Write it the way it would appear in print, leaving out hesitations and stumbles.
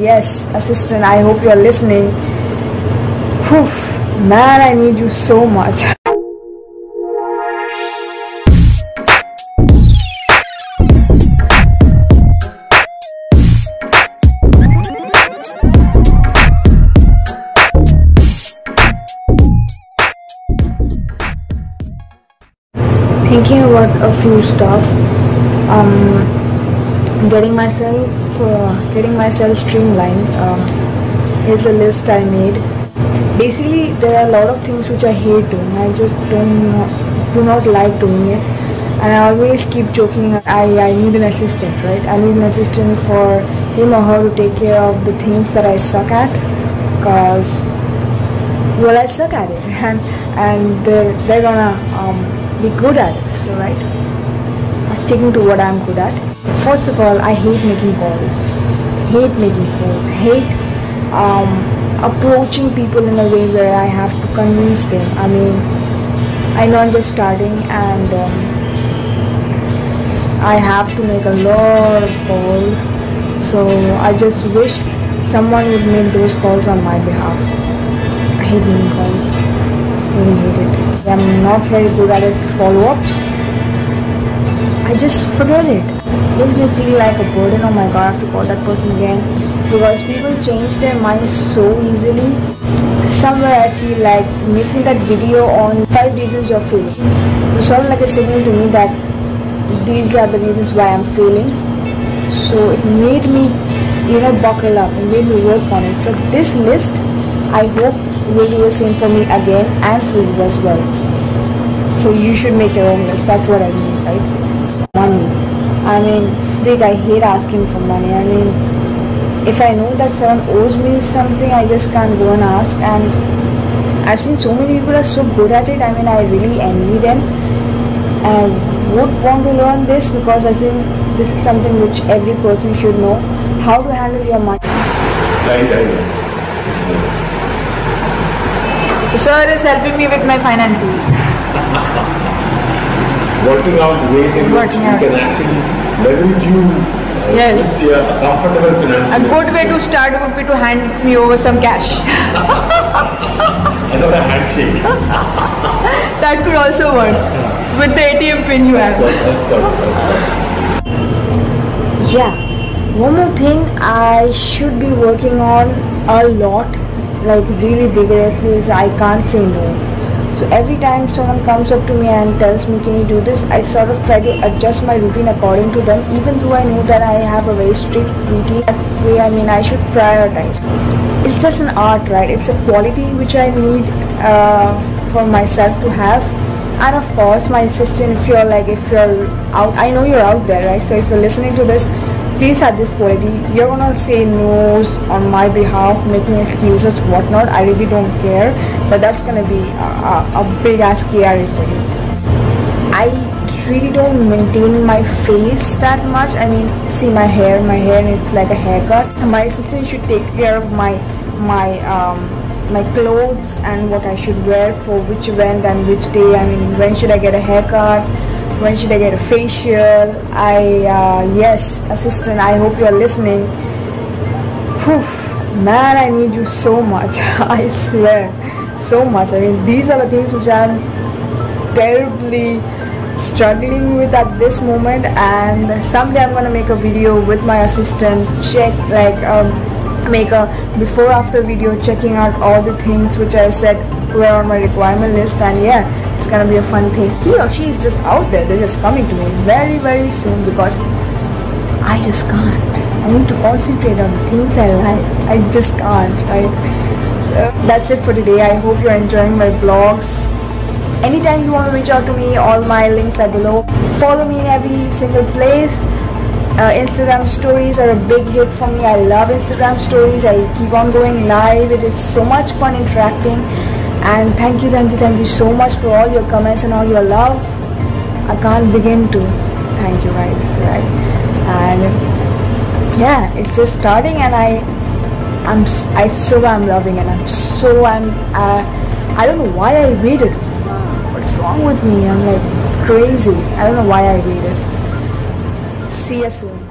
Yes, assistant, I hope you are listening. Oof, man, I need you so much. Thinking about a few stuff, getting myself streamlined is the list I made. Basically, there are a lot of things which I hate doing. I just do not like doing it, and I always keep joking. I need an assistant, right? I need an assistant for him or her to take care of the things that I suck at, because well, I suck at it, and they're gonna be good at it, so right, sticking to what I'm good at. First of all, I hate making calls, hate approaching people in a way where I have to convince them. I mean, I know I'm just starting, and I have to make a lot of calls, so I just wish someone would make those calls on my behalf. I hate making calls. It. I'm not very good at its follow-ups. I just forget it. It makes me feel like a burden. Oh my god, I have to call that person again, because people change their minds so easily. Somewhere I feel like making that video on 5 reasons you're failing. It's sort of like a signal to me that these are the reasons why I'm failing. So it made me, buckle up. It made me work on it. So this list, I hope, will do the same for me again, and for you as well. So you should make your own list. That's what I mean, right? Money. I mean, freak, I hate asking for money. I mean, if I know that someone owes me something, I just can't go and ask. And I've seen so many people are so good at it. I mean, I really envy them. And would want to learn this, because I think this is something which every person should know, how to handle your money. So sir is helping me with my finances. Working out ways in which you can actually leverage you. Yes. Comfortable finances. A good way to start would be to hand me over some cash. Another handshake. That could also work. With the ATM pin you have. Of course. Yeah. One more thing I should be working on a lot, like really vigorously, is I can't say no. So every time someone comes up to me and tells me, can you do this, I sort of try to adjust my routine according to them, even though I know that I have a very strict routine. That way, I mean, I should prioritize. It's just an art, right? It's a quality which I need for myself to have. And of course, my assistant, if you're out, I know you're out there, right? So if you're listening to this, please have this quality. You're gonna say no's on my behalf, making excuses, whatnot. I really don't care, but that's gonna be a big ass KRA for you. I really don't maintain my face that much. I mean, see my hair, it's like a haircut. My assistant should take care of my clothes and what I should wear for which event and which day. I mean, when should I get a haircut? When should I get a facial? Yes, assistant, I hope you are listening. Oof, man, I need you so much. I swear, so much. I mean, these are the things which I'm terribly struggling with at this moment, and someday I'm gonna make a video with my assistant, make a before after video, checking out all the things which I said were on my requirement list. And yeah, it's gonna be a fun thing. He or she is just out there. They're just coming to me very, very soon, because I just can't. I need to concentrate on the things I like. I just can't, right? So that's it for today. I hope you're enjoying my vlogs. Anytime you want to reach out to me, all my links are below. Follow me in every single place. Instagram stories are a big hit for me. I love Instagram stories. I keep on going live. It is so much fun interacting. And thank you so much for all your comments and all your love. I can't begin to thank you guys, right? And yeah, it's just starting, and I'm loving, and I don't know why I waited. What's wrong with me? I'm like crazy. I don't know why I waited. See you soon.